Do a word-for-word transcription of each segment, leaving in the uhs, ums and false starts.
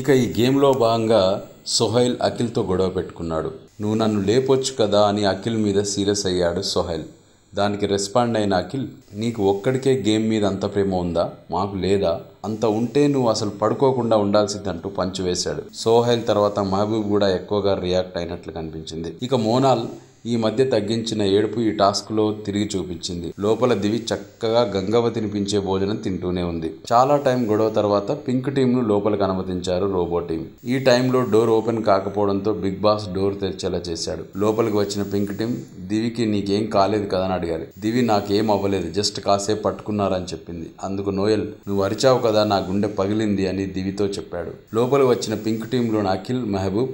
ఇక ఈ గేమ్లో భాగంగా సోహైల్ అఖిల్తో గొడవ పెట్టుకున్నాడు. నువ్వు నన్ను లేపొచ్చు కదా అని అఖిల్ మీద సీరియస్ అయ్యాడు సోహైల్. దానికి రెస్పాండ్ అయిన అఖిల్, నీకు ఒక్కడికే గేమ్ మీద అంత ప్రేమ ఉందా, మాకు లేదా, అంత ఉంటే నువ్వు అసలు పడుకోకుండా ఉండాల్సిందంటూ పంచు వేశాడు. సోహైల్ తర్వాత మహబూబ్ కూడా ఎక్కువగా రియాక్ట్ అయినట్లు కనిపించింది. ఇక మోనాల్ ఈ మధ్య తగ్గించిన ఏడుపు ఈ టాస్క్లో తిరిగి చూపించింది. లోపల దివి చక్కగా గంగవ తినిపించే భోజనం తింటూనే ఉంది. చాలా టైం గొడవ తర్వాత పింక్ టీంను లోపలికి అనుమతించారు రోబో టీం. ఈ టైంలో డోర్ ఓపెన్ కాకపోవడంతో బిగ్ బాస్ డోర్ తెరిచేలా చేశాడు. లోపలికి వచ్చిన పింక్ టీం దివికి నీకేం కాలేదు కదా అని అడిగారు. దివి నాకేం అవ్వలేదు, జస్ట్ కాసేపు పట్టుకున్నారని చెప్పింది. అందుకు నోయల్, నువ్వు అరిచావు కదా, నా గుండె పగిలింది అని దివితో చెప్పాడు. లోపలికి వచ్చిన పింక్ టీంలోని అఖిల్, మహబూబ్,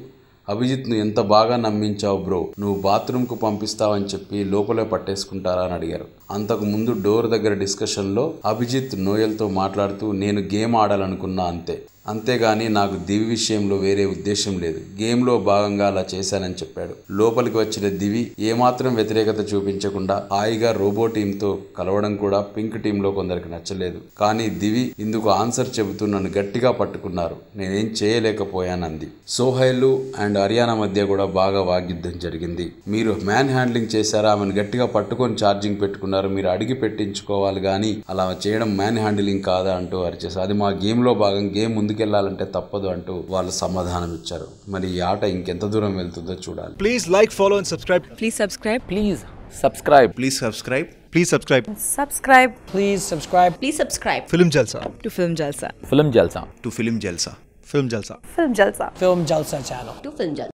అభిజిత్ ను ఎంత బాగా నమ్మించావు బ్రో, నువ్వు బాత్రూంకు పంపిస్తావని చెప్పి లోపలే పట్టేసుకుంటారా అని అడిగారు. అంతకు ముందు డోర్ దగ్గర డిస్కషన్లో అభిజిత్ నోయల్తో మాట్లాడుతూ, నేను గేమ్ ఆడాలనుకున్నా అంతే, అంతేగాని నాకు దివి విషయంలో వేరే ఉద్దేశం లేదు, గేమ్లో భాగంగా అలా చేశానని చెప్పాడు. లోపలికి వచ్చిన దివి ఏమాత్రం వ్యతిరేకత చూపించకుండా హాయిగా రోబో టీంతో కలవడం కూడా పింక్ టీంలో కొందరికి నచ్చలేదు. కానీ దివి ఇందుకు ఆన్సర్ చెబుతూ, నన్ను గట్టిగా పట్టుకున్నారు, నేనేం చేయలేకపోయానంది. సోహైల్ అండ్ హర్యానా మధ్య కూడా బాగా వాగ్యుద్ధం జరిగింది. మీరు మ్యాన్ హ్యాండ్లింగ్ చేశారా, ఆమెను గట్టిగా పట్టుకొని ఛార్జింగ్ పెట్టుకున్నారు, మీరు అడిగి పెట్టించుకోవాలి కానీ అలా చేయడం మ్యాన్ హ్యాండిలింగ్ కాదా అంటూ అరిచేశారు. అది మా గేమ్లో భాగం, గేమ్ ముందుకు వెళ్ళాలంటే తప్పదు అంటూ వాళ్ళు సమాధానం ఇచ్చారు. మరి ఈ ఆట ఇంకెంత దూరం వెళ్తుందో చూడాలి. Please like, follow and subscribe. Please subscribe. Please subscribe. Please subscribe. Please subscribe. Subscribe. Please subscribe. Please subscribe. Film Jalsa to film Jalsa. Film Jalsa to film Jalsa. Film Jalsa. Film Jalsa. Film Jalsa channel to film Jalsa.